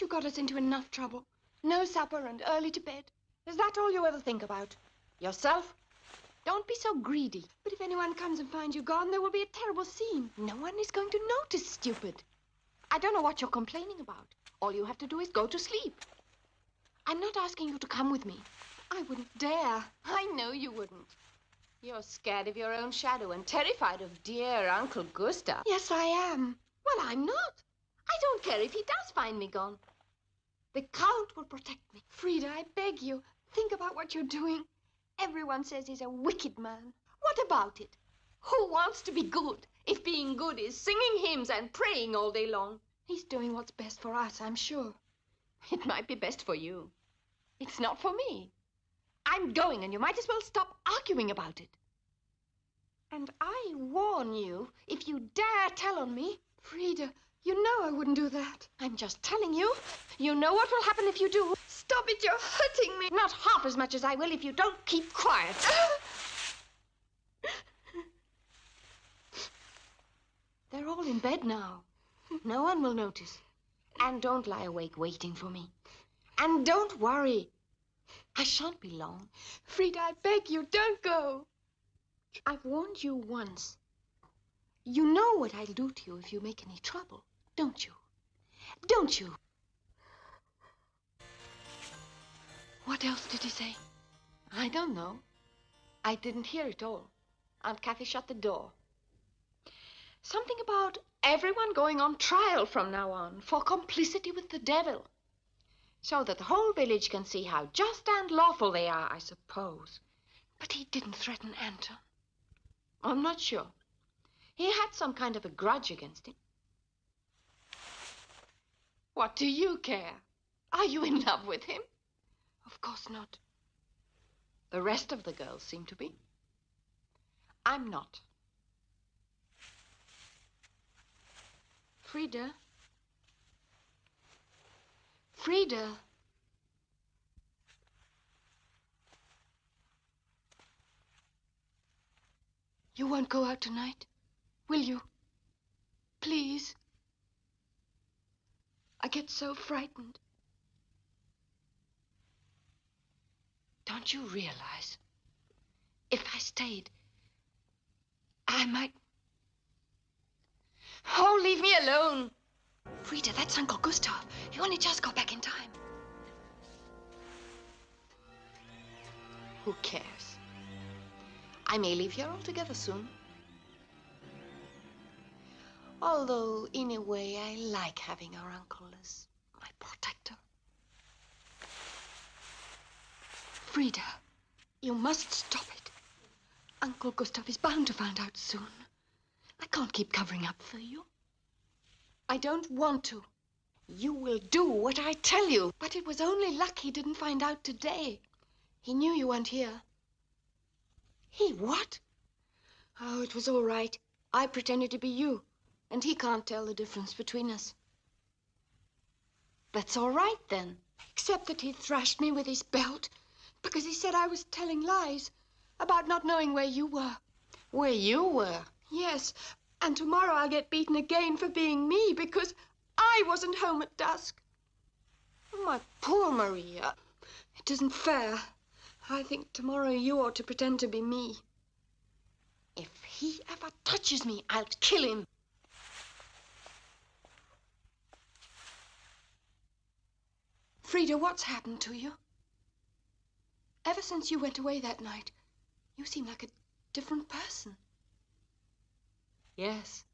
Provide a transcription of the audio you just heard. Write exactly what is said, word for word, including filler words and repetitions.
Haven't you got us into enough trouble? No supper and early to bed. Is that all you ever think about? Yourself? Don't be so greedy. But if anyone comes and finds you gone, there will be a terrible scene. No one is going to notice, stupid. I don't know what you're complaining about. All you have to do is go to sleep. I'm not asking you to come with me. I wouldn't dare. I know you wouldn't. You're scared of your own shadow and terrified of dear Uncle Gustav. Yes, I am. Well, I'm not. I don't care if he does find me gone. The Count will protect me. Frieda, I beg you, think about what you're doing. Everyone says he's a wicked man. What about it? Who wants to be good if being good is singing hymns and praying all day long? He's doing what's best for us, I'm sure. It might be best for you. It's not for me. I'm going, and you might as well stop arguing about it. And I warn you, if you dare tell on me... Frieda, you know I wouldn't do that. I'm just telling you. You know what will happen if you do. Stop it, you're hurting me. Not half as much as I will if you don't keep quiet. They're all in bed now. No one will notice. And don't lie awake waiting for me. And don't worry. I shan't be long. Frieda, I beg you, don't go. I've warned you once. You know what I'll do to you if you make any trouble, don't you? Don't you? What else did he say? I don't know. I didn't hear it all. Aunt Kathy shut the door. Something about everyone going on trial from now on for complicity with the devil. So that the whole village can see how just and lawful they are, I suppose. But he didn't threaten Anton. I'm not sure. He had some kind of a grudge against him. What do you care? Are you in love with him? Of course not. The rest of the girls seem to be. I'm not. Frieda. Frieda. You won't go out tonight, will you? Please. I get so frightened. Don't you realize? If I stayed, I might... Oh, leave me alone. Frieda, that's Uncle Gustav. He only just got back in time. Who cares? I may leave here altogether soon. Although, in a way, I like having our uncle as my protector. Frieda, you must stop it. Uncle Gustav is bound to find out soon. I can't keep covering up for you. I don't want to. You will do what I tell you. But it was only luck he didn't find out today. He knew you weren't here. He what? Oh, it was all right. I pretended to be you, and he can't tell the difference between us. That's all right, then. Except that he thrashed me with his belt because he said I was telling lies about not knowing where you were. Where you were? Yes. And tomorrow I'll get beaten again for being me because I wasn't home at dusk. My poor Maria. It isn't fair. I think tomorrow you ought to pretend to be me. If he ever touches me, I'll kill him. Frieda, what's happened to you? Ever since you went away that night, you seem like a different person. Yes,